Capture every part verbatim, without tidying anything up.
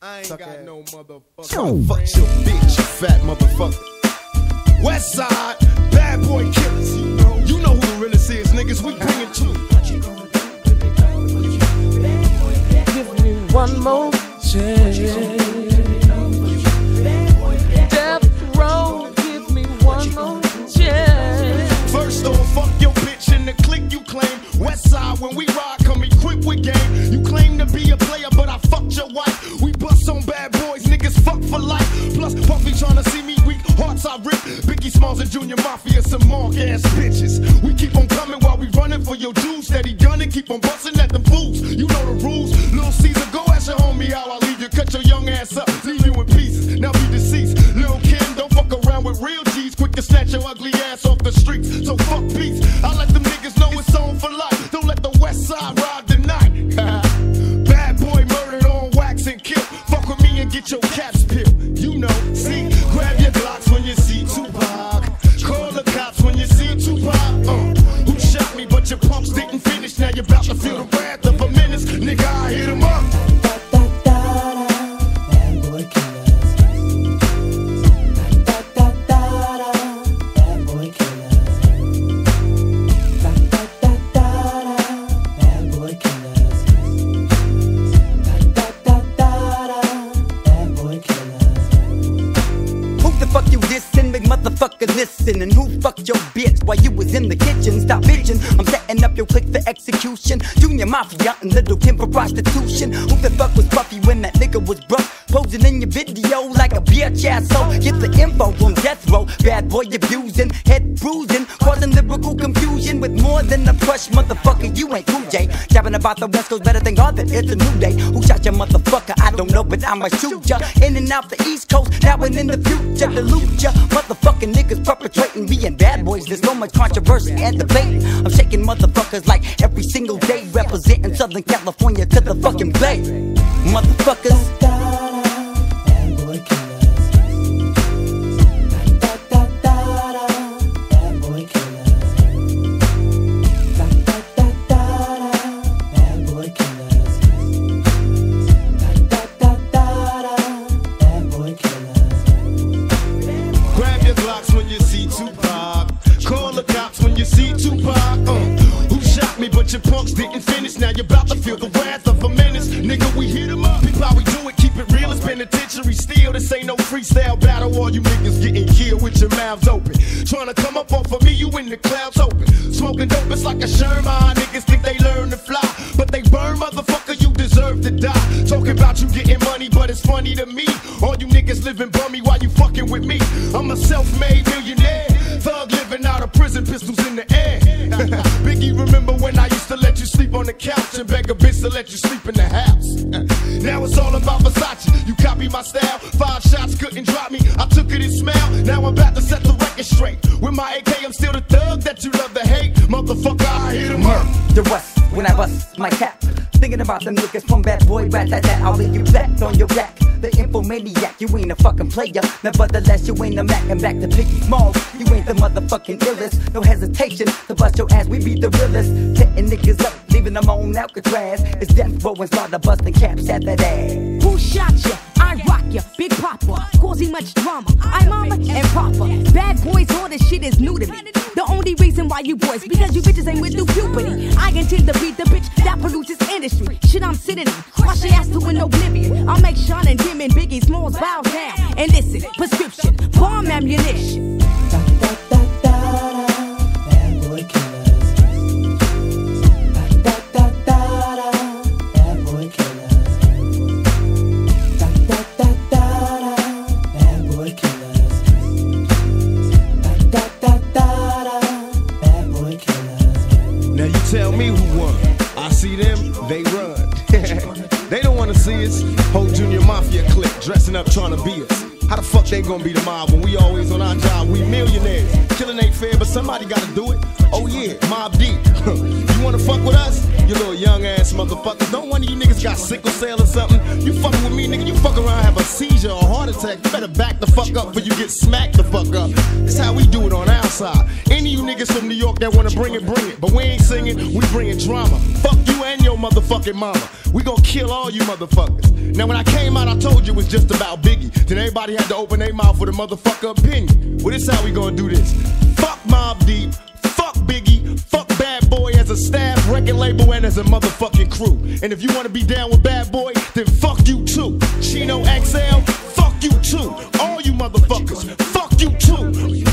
I ain't got no motherfucker. Fuck your bitch, you fat motherfucker. West Side, Bad Boy Killaz. You know, you know who the realest is, niggas. We bring it to you. Give me one more chance. Death Row, give me one more chance. First on, fuck your bitch in the clique you claim. West Side, when we ride, come equipped with game. You claim to be a player, but I fucked your wife. We bust on bad boys, niggas fuck for life. Plus, Puffy tryna see me weak, hearts I rip. Biggie Smalls and Junior Mafia, some mark ass bitches. We keep on coming while we running for your juice. Steady gunning, keep on busting at them fools. You know the rules. Lil' Caesar, go ask your homie how I leave you. Cut your young ass up, leave you in pieces. Now be deceased. Lil' Kim, don't fuck around with real G's. Quick to snatch your ugly ass off the streets. So fuck peace. I let them niggas know it's on for life. Don't let the West Side ride the night. Bad boy murdered on wax and kill. Fuck with me and get your caps peeled. You know, see, grab your blocks when you see Tupac. Call the cops when you see Tupac. Uh, who shot me? But your pumps didn't finish. Now you're about to feel the wrath of a menace, nigga. I hit him up. Listen, and who fucked your bitch while you was in the kitchen? Stop bitching, I'm setting up your clique for execution. Junior Mafia and Little Kim for prostitution. Who the fuck was Puffy when that nigga was broke? Posing in your video like a bitch asshole. Get the info on death row. Bad boy abusing, head bruising, causing lyrical confusion with more than a crush. Motherfucker, you ain't Cool J. Jabbing about the West Coast better than God that it's a new day. Who shot your motherfucker? I don't know, but I'ma shoot ya. In and out the East Coast, now and in the future. Dilute ya, motherfucking niggas. Perpetrating being bad boys, there's so much controversy and debate. I'm shaking motherfuckers like every single day, representing Southern California to the fucking Bay. Motherfuckers. Bad boy killaz. Grab your blocks when you Tupac. Call the cops when you see Tupac. Uh, who shot me? But your punks didn't finish. Now you're about to feel the wrath of a menace, nigga. We hit him up. People, how we do it? Keep it real. It's penitentiary still. This ain't no freestyle battle. All you niggas getting killed with your mouths open. Trying to come up off of me, you in the clouds open. Smoking dope, it's like a Sherman. Niggas think they learn to fly, but they burn, motherfucker. You deserve to die. Talking about you getting money, but it's funny to me. All you niggas living bummy while you fucking with me. I'm a self-made millionaire. Thug living out of prison, pistols in the air. Biggie, remember when I used to let you sleep on the couch and beg a bitch to let you sleep in the house? Now it's all about Versace. You copy my style. Five shots couldn't drop me. I took it and smiled. Now I'm about to set the record straight. With my A K, I'm still the thug that you love to hate. Motherfucker, I hit him up. The West, when I bust my cap. Thinking about them niggas from bad boy, rat that that. I'll leave you flat on your back. The infomaniac, you ain't a fucking player. Nevertheless, you ain't a Mac. And back to Biggie Smalls, you ain't the motherfucking illest. No hesitation to bust your ass, we be the realest. Setting niggas up, leaving them on Alcatraz. It's death row and start the busting caps at that ass. Who shot you? I rock ya, Big Papa, causing much drama. I'm mama and papa. Bad boys, all this shit is new to me. The only reason why you boys, because you bitches ain't with the puberty. I intend to be the bitch that pollutes this industry. Shit, I'm sitting in, wash your ass to an oblivion. I'll make Sean and Tim and Biggie Smalls bow down. And listen, prescription, bomb ammunition. Tell me who won. I see them, they run. They don't wanna see us. Whole Junior Mafia clique dressing up trying to be us. How the fuck they gonna be the mob when we always on our job? We millionaires. Killing ain't fair, but somebody gotta do it. Oh yeah, Mob Deep. You wanna fuck with us? You little young ass motherfuckers. Don't one of you niggas got sickle cell or something? You fucking with me, nigga. You fuck around, have a seizure or heart attack. You better back the fuck up before you get smacked the fuck up. That's how we do it on our side. Any of you niggas niggas from New York that wanna bring it, bring it. But we ain't singing, we bringing drama. Fuck you and your motherfucking mama. We gon' kill all you motherfuckers. Now when I came out, I told you it was just about Biggie. Then everybody had to open their mouth with a motherfucker opinion. Well, this how we gonna do this. Fuck Mob Deep, fuck Biggie, fuck Bad Boy as a staff, record label, and as a motherfucking crew. And if you wanna be down with Bad Boy, then fuck you too. Chino X L, fuck you too. All you motherfuckers, fuck you too.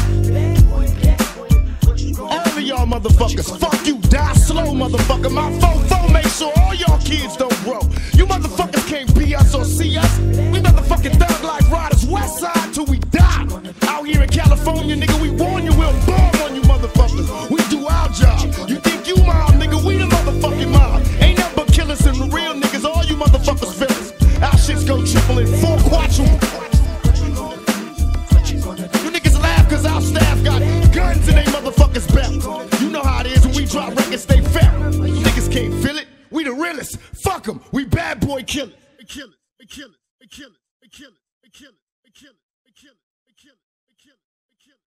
All of y'all motherfuckers, fuck you, die slow, motherfucker. My fofo make sure all y'all kids don't grow. You motherfuckers can't be us or see us. We motherfucking thug like riders, west side till we die. Out here in California, nigga, we warn you, we'll bomb on you motherfuckers. We do our job. You think you mob, nigga, we the motherfucking mob. Ain't nothing but killers and real niggas, all you motherfuckers villains. Our shit's go triple in four quadruple. You niggas laugh cause our staff got guns in they motherfuckers' belts. You know how it is when we drop records, they fell. You niggas can't feel it, we the realest. Fuck them, we Bad Boy Killaz. Kill it, kill it, kill it, kill it, kill it, kill it, kill it, kill it, kill it, kill it.